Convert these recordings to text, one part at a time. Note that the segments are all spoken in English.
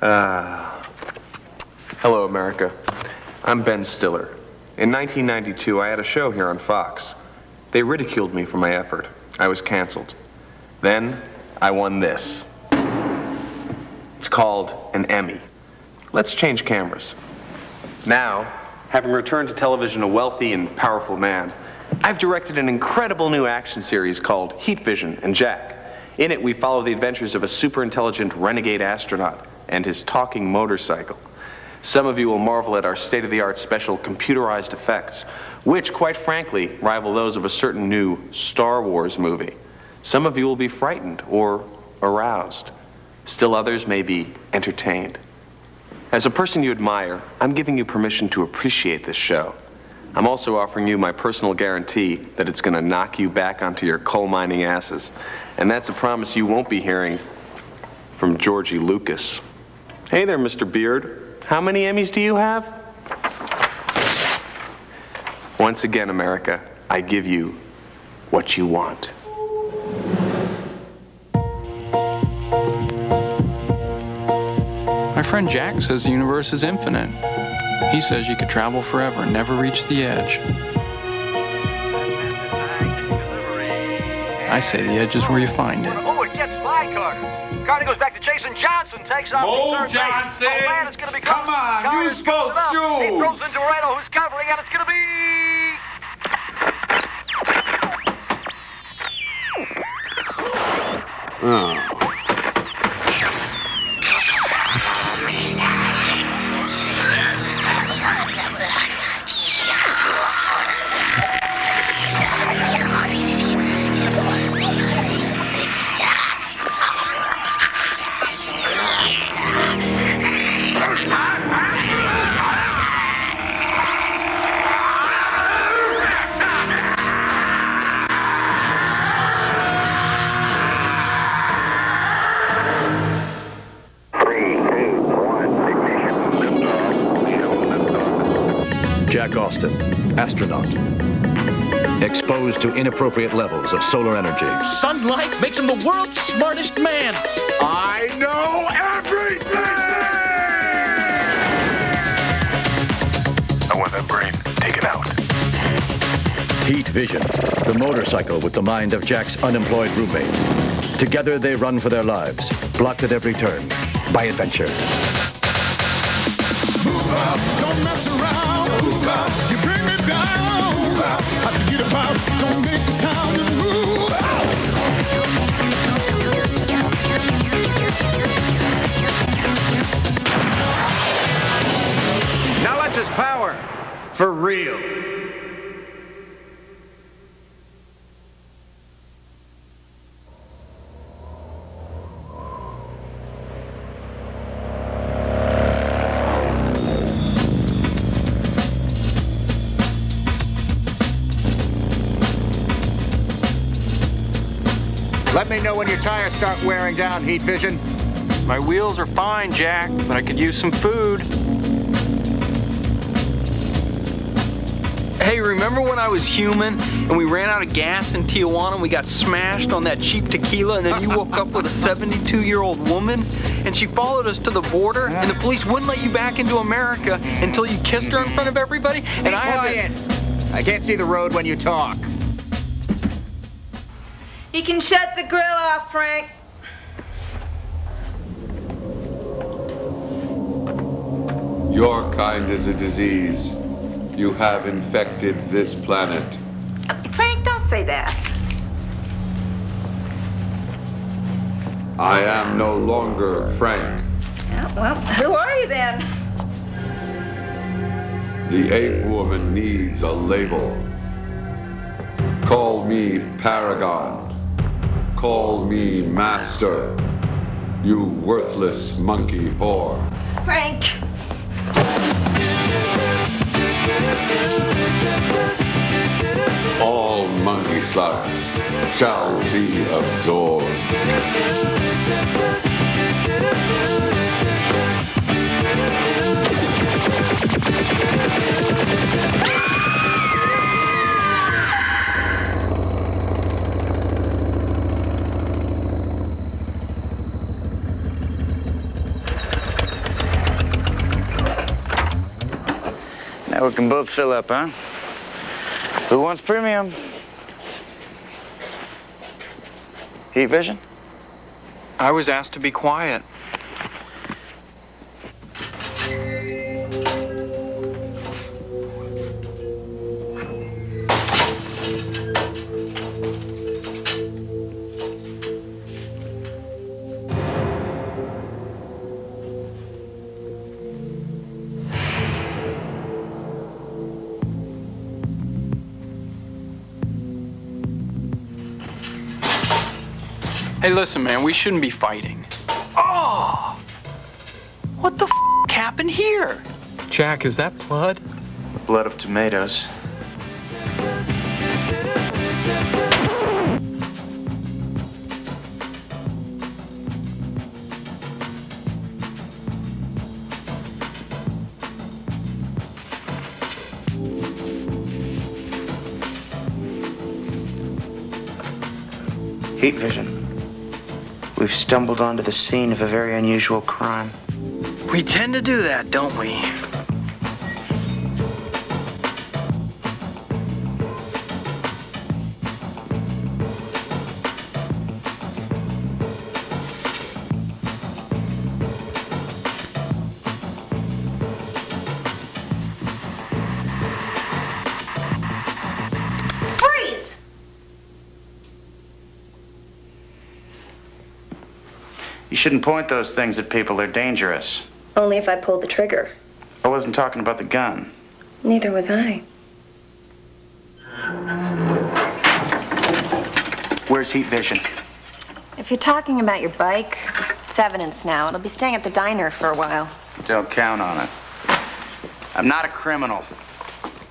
Hello, America. I'm Ben Stiller. In 1992, I had a show here on FOX. They ridiculed me for my effort. I was canceled. Then, I won this. It's called an Emmy. Let's change cameras. Now, having returned to television a wealthy and powerful man, I've directed an incredible new action series called Heat Vision and Jack. In it, we follow the adventures of a super-intelligent renegade astronaut and his talking motorcycle. Some of you will marvel at our state-of-the-art special computerized effects, which, quite frankly, rival those of a certain new Star Wars movie. Some of you will be frightened or aroused. Still others may be entertained. As a person you admire, I'm giving you permission to appreciate this show. I'm also offering you my personal guarantee that it's going to knock you back onto your coal mining asses. And that's a promise you won't be hearing from Georgie Lucas. Hey there, Mr. Beard. How many Emmys do you have? Once again, America, I give you what you want. My friend Jack says the universe is infinite. He says you could travel forever and never reach the edge. I say the edge is where you find it. Carter goes back to Jason Johnson, takes off from third base. Oh, man, it's going to be close. Come on, Carter, use both shoes. He throws into Dorado, who's covering, and it's going to be... Oh. Jack Austin, astronaut, exposed to inappropriate levels of solar energy. Sunlight makes him the world's smartest man. I know everything! I want that brain taken out. Heat Vision, the motorcycle with the mind of Jack's unemployed roommate. Together they run for their lives, blocked at every turn by adventure. Move up, don't mess around. Move up, you bring me down. Move up, I can get about. Don't make the sound and move out. Now that's his power, for real. Let me know when your tires start wearing down, Heat Vision. My wheels are fine, Jack, but I could use some food. Hey, remember when I was human and we ran out of gas in Tijuana and we got smashed on that cheap tequila and then you woke up with a 72-year-old woman and she followed us to the border and the police wouldn't let you back into America until you kissed her in front of everybody? And I can't see the road when you talk. You can shut the grill off, Frank. Your kind is a disease. You have infected this planet. Frank, don't say that. I am no longer Frank. Yeah, well, who are you then? The ape woman needs a label. Call me Paragon. Call me master, you worthless monkey whore. Frank! All monkey sluts shall be absorbed. Yeah, we can both fill up, huh? Who wants premium? Heat Vision? I was asked to be quiet. Hey, listen, man, we shouldn't be fighting. Oh! What the f*** happened here? Jack, is that blood? The blood of tomatoes. Heat Vision. We've stumbled onto the scene of a very unusual crime. We tend to do that, don't we? You shouldn't point those things at people. They're dangerous. Only if I pulled the trigger. I wasn't talking about the gun. Neither was I. Where's Heat Vision? If you're talking about your bike, it's evidence now. It'll be staying at the diner for a while. Don't count on it. I'm not a criminal.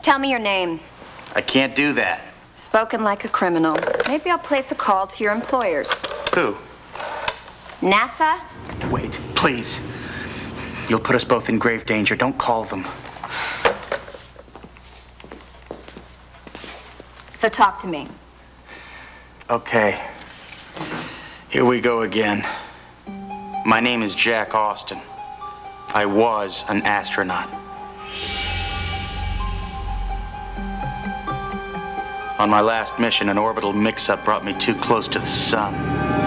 Tell me your name. I can't do that. Spoken like a criminal. Maybe I'll place a call to your employers. Who? NASA? Wait, please. You'll put us both in grave danger. Don't call them. So talk to me. Okay. Here we go again. My name is Jack Austin. I was an astronaut. On my last mission, an orbital mix-up brought me too close to the sun.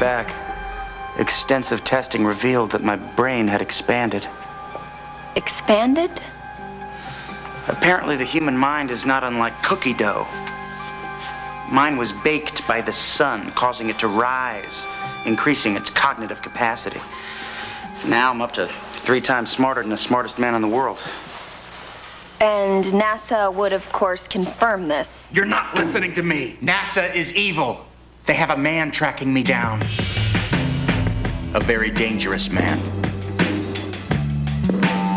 Back, extensive testing revealed that my brain had expanded. Expanded? Apparently the human mind is not unlike cookie dough. Mine was baked by the sun, causing it to rise, increasing its cognitive capacity. Now I'm up to 3 times smarter than the smartest man in the world. And NASA would, of course, confirm this. You're not listening to me. NASA is evil. They have a man tracking me down. A very dangerous man.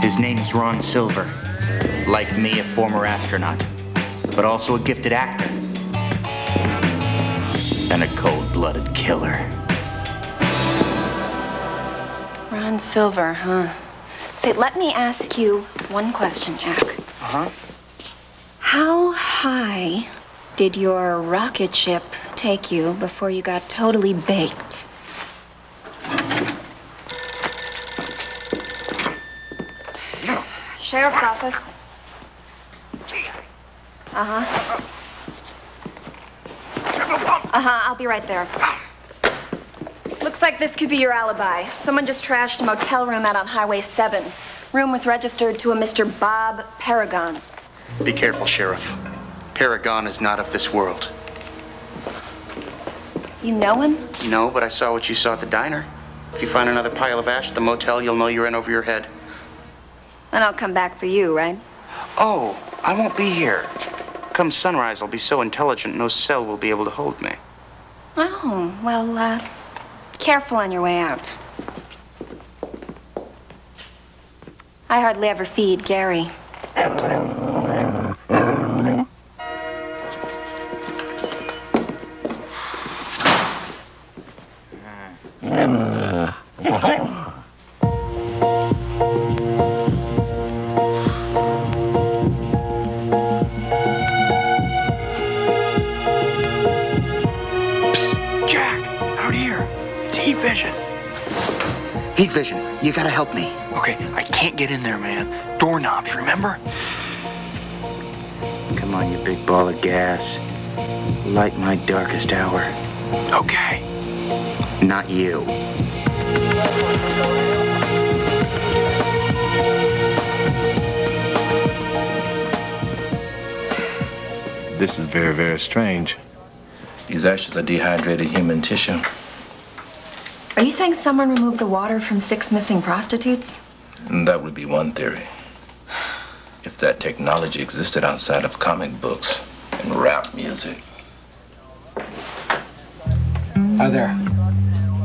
His name is Ron Silver. Like me, a former astronaut, but also a gifted actor and a cold-blooded killer. Ron Silver, huh? Say, let me ask you one question, Jack. Uh-huh. How high did your rocket ship take you before you got totally baked? No. Sheriff's office. Uh-huh. Uh-huh, I'll be right there. Looks like this could be your alibi. Someone just trashed a motel room out on Highway 7. Room was registered to a Mr. Bob Paragon. Be careful, Sheriff. Paragon is not of this world. You know him? No, but I saw what you saw at the diner. If you find another pile of ash at the motel, you'll know you're in over your head. Then I'll come back for you, right? Oh, I won't be here. Come sunrise, I'll be so intelligent, no cell will be able to hold me. Oh, well, careful on your way out. I hardly ever feed Gary. heat vision. Heat vision, you gotta help me. Okay, I can't get in there, man. Doorknobs, remember? Come on, you big ball of gas. Light my darkest hour. Okay. Not you. This is very, very strange. These ashes are dehydrated human tissue. Are you saying someone removed the water from 6 missing prostitutes? That would be one theory. If that technology existed outside of comic books and rap music. Hi there.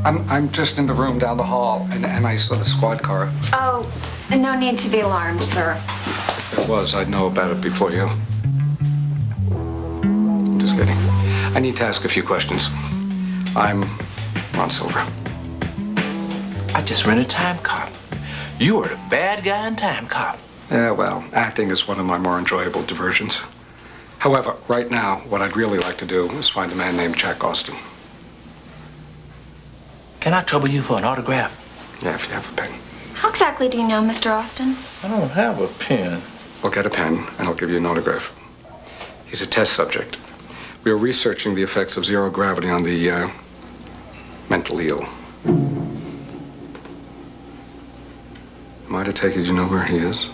I'm just in the room down the hall, and I saw the squad car. Oh, no need to be alarmed, sir. If it was, I'd know about it before you. Just kidding. I need to ask a few questions. I'm Ron Silver. I just rented Time Cop. You were the bad guy in Time Cop. Yeah, well, acting is one of my more enjoyable diversions. However, right now, what I'd really like to do is find a man named Jack Austin. Can I trouble you for an autograph? Yeah, if you have a pen. How exactly do you know Mr. Austin? I don't have a pen. I'll get a pen, and I'll give you an autograph. He's a test subject. We are researching the effects of zero gravity on the mentally ill. Am I to take it you know where he is?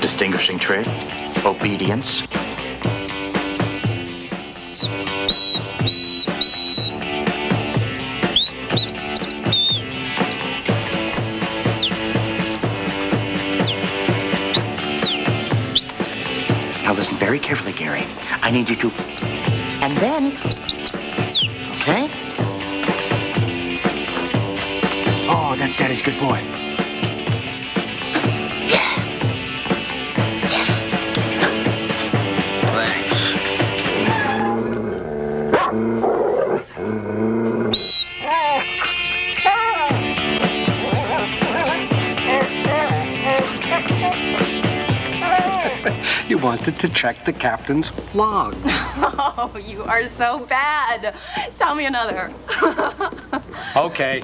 Distinguishing trait, obedience. Now listen very carefully, Gary. I need you to... And then... Okay? Oh, that's Daddy's good boy. You wanted to check the captain's log. Oh, you are so bad. Tell me another. Okay.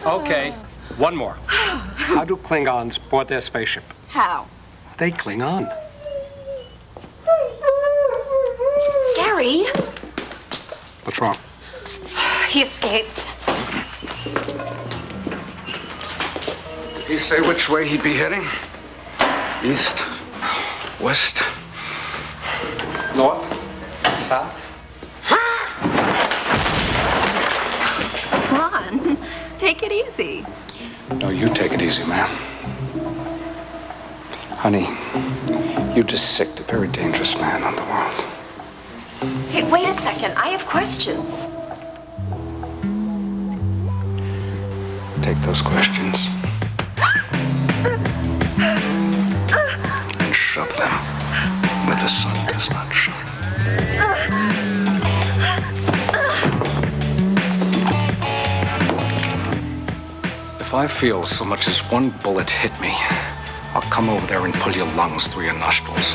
One more. How do Klingons board their spaceship? How? They cling on. Gary! What's wrong? He escaped. Did he say which way he'd be heading? East? West? North? South? Ron, take it easy. No, you take it easy, ma'am. Honey, you just sicked a very dangerous man on the world. Hey, wait a second. I have questions. Take those questions and shove them. The sun does not shine. If I feel so much as one bullet hit me, I'll come over there and pull your lungs through your nostrils.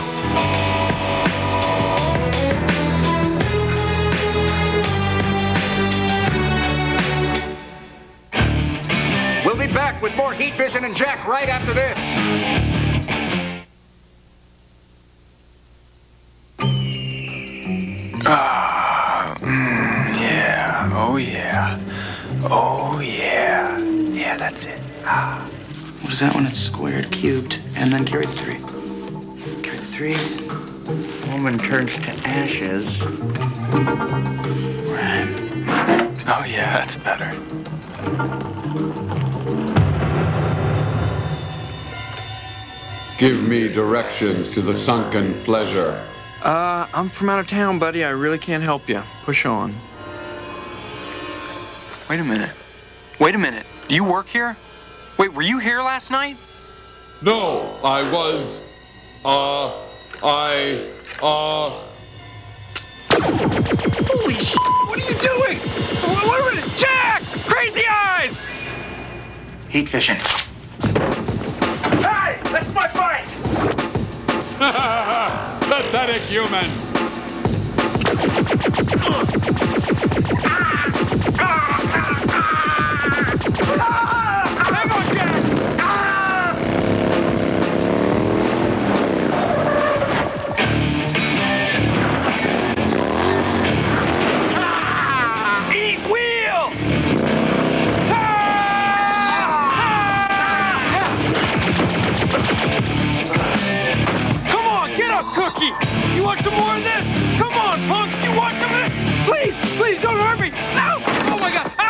We'll be back with more Heat Vision and Jack right after this. Yeah, that's it. What is that when it's squared, cubed, and then carry the 3? Carry the 3. Woman turns to ashes. Right. Oh yeah, that's better. Give me directions to the sunken pleasure. I'm from out of town, buddy. I really can't help you. Push on. Wait a minute. Wait a minute. Do you work here? Wait, were you here last night? No, I was... Holy shit! What are you doing? What are you... Jack! Crazy eyes! Heat vision. Hey! That's my bike! Pathetic human! Hang on, Jack! Eat wheel! Come on, get up, Cookie! You want some more of this? Come on, punk! You want some of this? Please, please don't hurt me! Ow! Oh my God! Ow!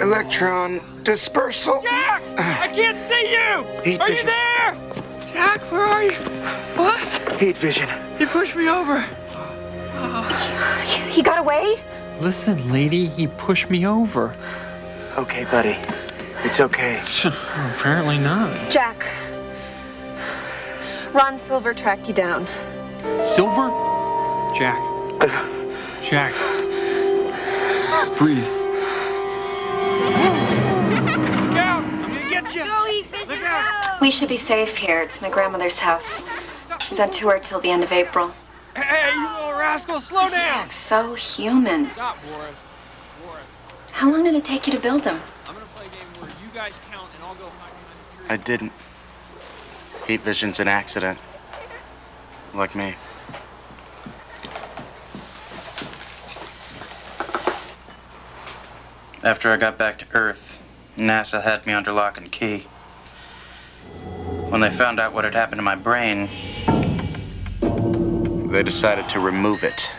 Electron dispersal. Jack! I can't see you! Heat are vision. You there? Jack, where are you? What? Heat vision. You pushed me over. He got away? Listen, lady, he pushed me over. Okay, buddy. It's okay. Apparently not. Jack. Ron Silver tracked you down. Silver? Jack. Jack. Breathe. We should be safe here. It's my grandmother's house. She's on tour till the end of April. Hey, you little rascal, slow down! Jack, so human. Stop, Boris. Boris. How long did it take you to build him? I'm gonna play a game where you guys count and I'll go hide. I didn't. Heat vision's an accident. Like me. After I got back to Earth, NASA had me under lock and key. When they found out what had happened to my brain, they decided to remove it.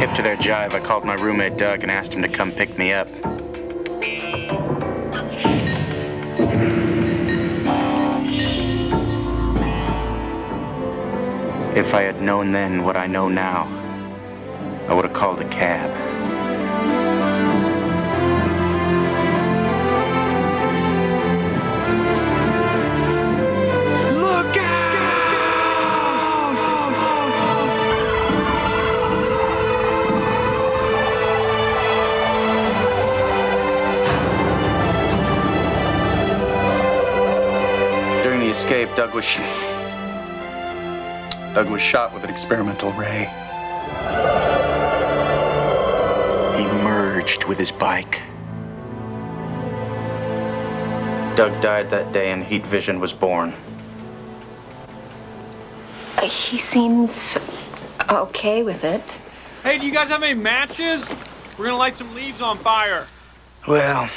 Hip to their jive, I called my roommate Doug and asked him to come pick me up. If I had known then what I know now, I would have called a cab. Escape, Doug was shot with an experimental ray. He merged with his bike. Doug died that day and Heat Vision was born. He seems okay with it. Hey, do you guys have any matches? We're gonna light some leaves on fire. Well,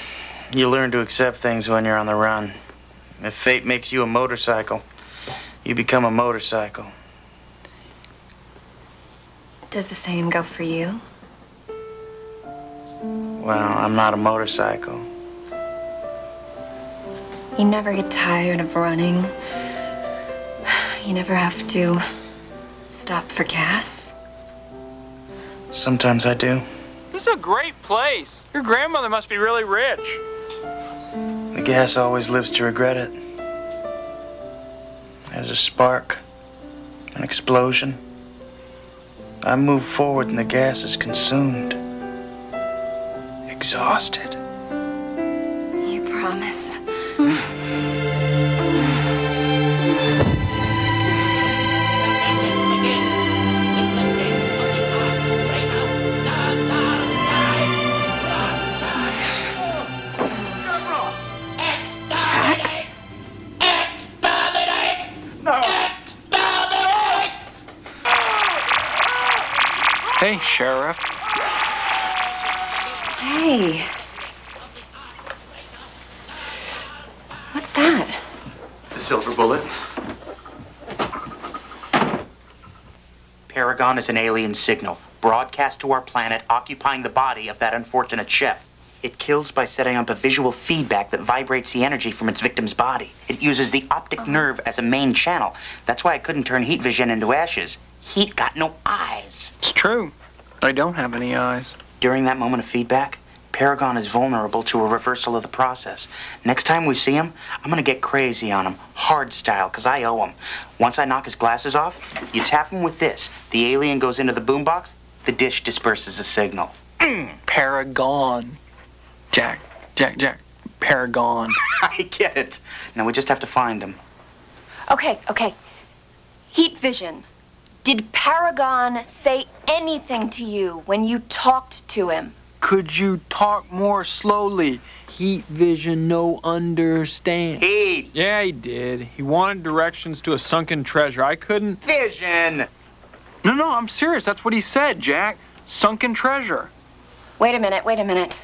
you learn to accept things when you're on the run. If fate makes you a motorcycle, you become a motorcycle. Does the same go for you? Well, I'm not a motorcycle. You never get tired of running. You never have to stop for gas. Sometimes I do. This is a great place. Your grandmother must be really rich. The gas always lives to regret it. There's a spark, an explosion. I move forward and the gas is consumed, exhausted. You promise? Hey, Sheriff. Hey. silver bullet. Paragon is an alien signal broadcast to our planet, occupying the body of that unfortunate chef. It kills by setting up a visual feedback that vibrates the energy from its victim's body. It uses the optic nerve as a main channel. That's why I couldn't turn heat vision into ashes. Heat got no eyes. It's true. I don't have any eyes. During that moment of feedback, Paragon is vulnerable to a reversal of the process. Next time we see him, I'm gonna get crazy on him, hard style, because I owe him. Once I knock his glasses off, you tap him with this. The alien goes into the boombox, the dish disperses the signal. Paragon. Jack. Paragon. I get it. Now we just have to find him. Okay. Heat vision. Did Paragon say anything to you when you talked to him? Could you talk more slowly? Heat vision, no understand. Heat. Yeah, he did. He wanted directions to a sunken treasure. I couldn't... Vision! No, I'm serious. That's what he said, Jack. Sunken treasure. Wait a minute.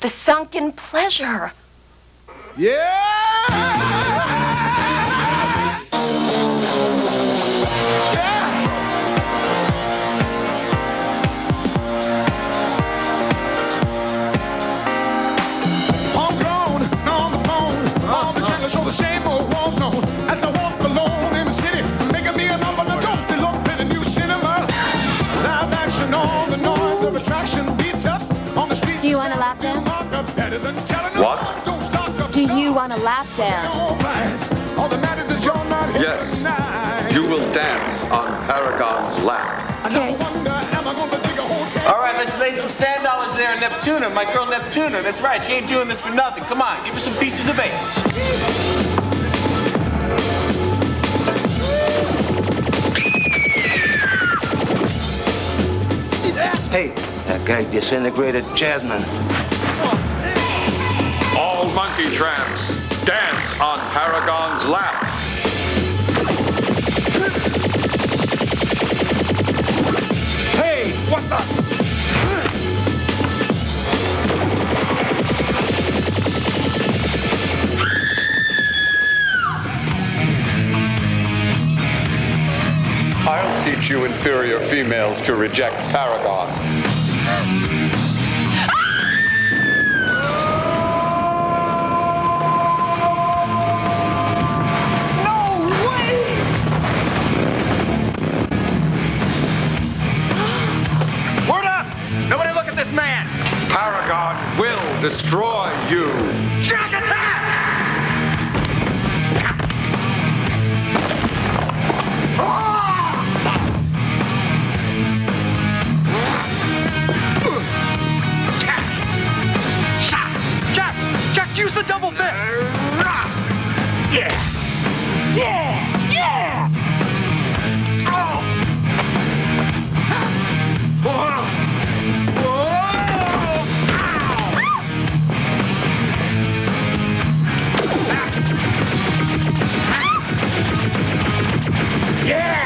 The sunken pleasure. Yeah! What? Do you want a lap dance? Yes. You will dance on Paragon's lap. Okay. All right, let's lay some $10 there in Neptuna. My girl Neptuna, that's right. She ain't doing this for nothing. Come on, give her some pieces of eight. Hey, that guy disintegrated Jasmine. All monkey tramps, dance on Paragon's lap. Hey, what the... I'll teach you inferior females to reject Paragon. Destroy you. Jack, attack! Jack, use the double fist! Yeah!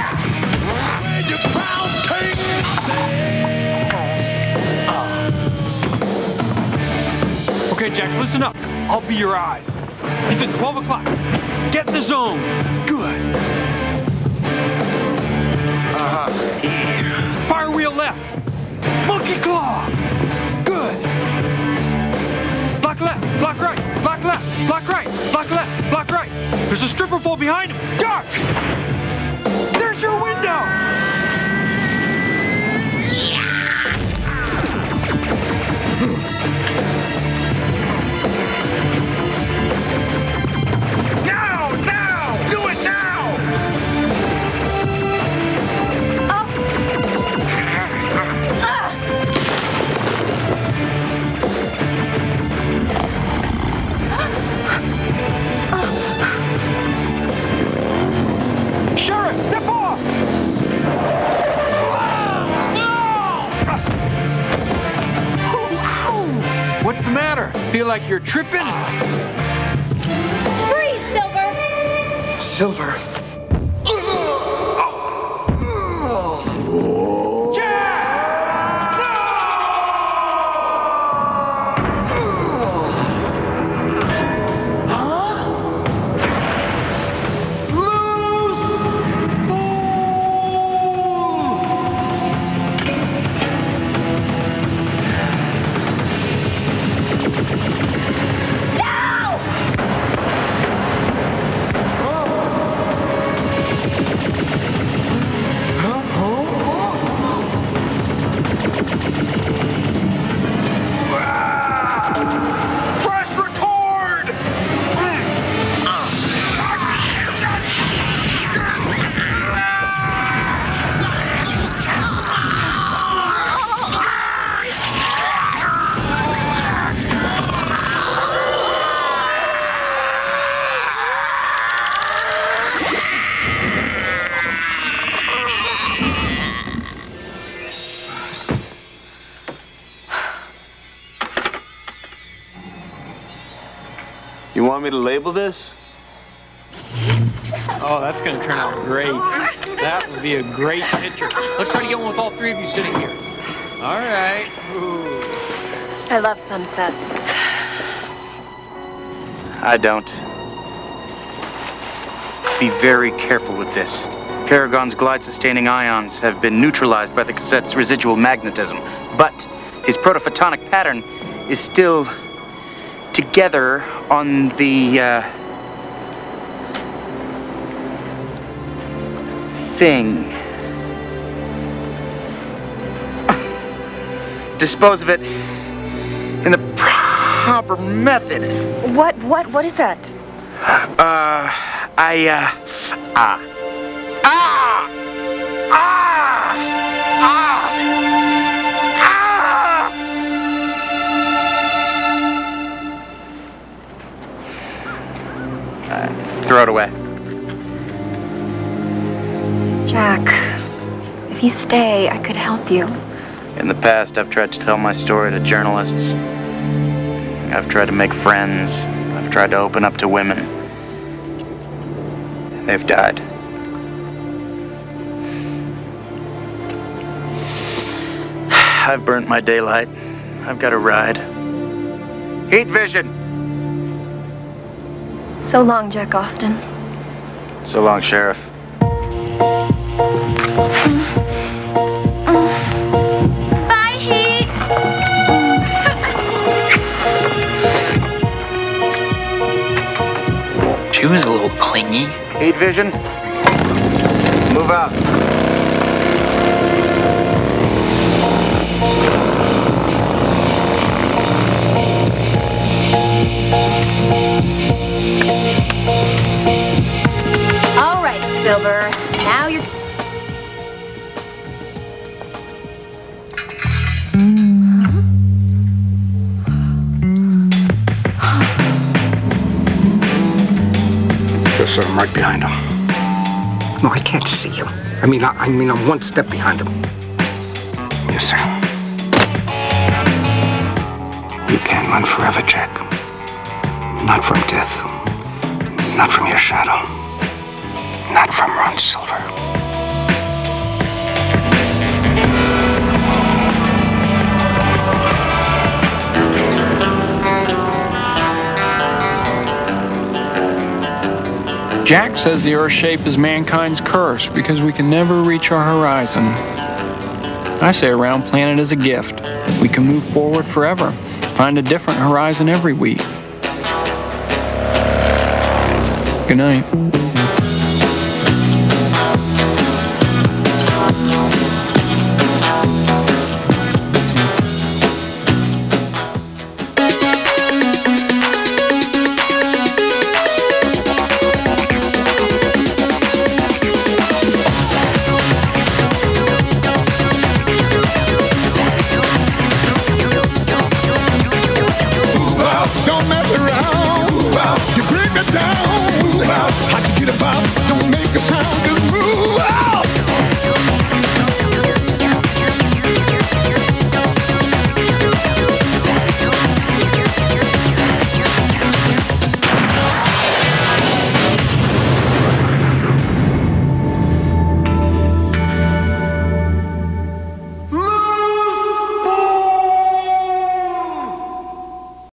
Okay, Jack, listen up. I'll be your eyes. It's at 12 o'clock. Get the zone. Good. Fire wheel left. Monkey claw. Good. Block left. Block right. Block left. Block right. Block left. Block right. There's a stripper pole behind him. Dark. There's your window. What's the matter? Feel like you're tripping? Freeze, Silver! Silver? Oh. Jack! No! Huh? want me to label this? Oh, that's going to turn out great. That would be a great picture. Let's try to get one with all three of you sitting here. All right. Ooh. I love sunsets. I don't. Be very careful with this. Paragon's glide-sustaining ions have been neutralized by the cassette's residual magnetism, but his protophotonic pattern is still together on the thing. Dispose of it in the proper method. What is that? Throw it away. Jack, if you stay, I could help you. In the past, I've tried to tell my story to journalists. I've tried to make friends. I've tried to open up to women. They've died. I've burnt my daylight. I've got a ride. Heat vision! So long, Jack Austin. So long, Sheriff. Bye, Heat! She was a little clingy. Heat vision, move out. Silver, now you're... Yes, I'm right behind him. No, I can't see him. I mean, I'm one step behind him. Yes, sir. You can't run forever, Jack. Not from death. Not from your shadow. Not from Ron Silver. Jack says the Earth shape is mankind's curse because we can never reach our horizon. I say a round planet is a gift. We can move forward forever, find a different horizon every week. Good night.